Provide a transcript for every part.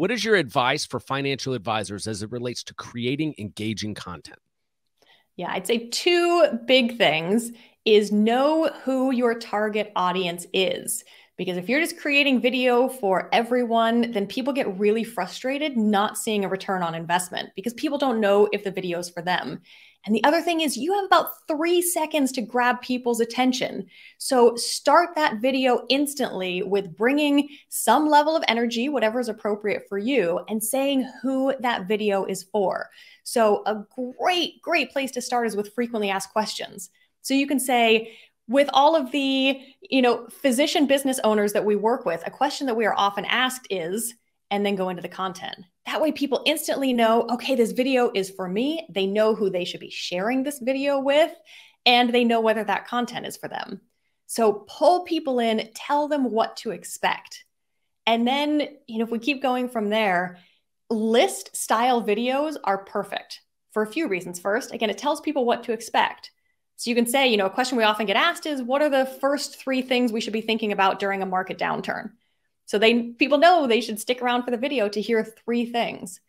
What is your advice for financial advisors as it relates to creating engaging content? Yeah, I'd say two big things is know who your target audience is. Because if you're just creating video for everyone, then people get really frustrated not seeing a return on investment because people don't know if the video is for them. And the other thing is you have about 3 seconds to grab people's attention. So start that video instantly with bringing some level of energy, whatever is appropriate for you, and saying who that video is for. So a great, great place to start is with frequently asked questions. So you can say, with all of the, physician business owners that we work with, a question that we are often asked is, and then go into the content. That way people instantly know, okay, this video is for me. They know who they should be sharing this video with, and they know whether that content is for them. So pull people in, tell them what to expect. And then, if we keep going from there, list style videos are perfect for a few reasons. First, again, it tells people what to expect. So you can say, a question we often get asked is, what are the first 3 things we should be thinking about during a market downturn? So people know they should stick around for the video to hear 3 things.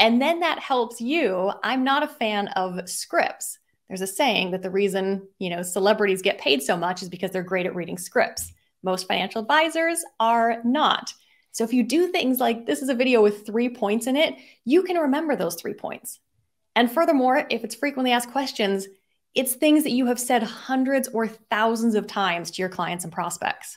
And then that helps you. I'm not a fan of scripts. There's a saying that the reason, celebrities get paid so much is because they're great at reading scripts. Most financial advisors are not. So if you do things like this is a video with 3 points in it, you can remember those 3 points. And furthermore, if it's frequently asked questions, it's things that you have said hundreds or thousands of times to your clients and prospects.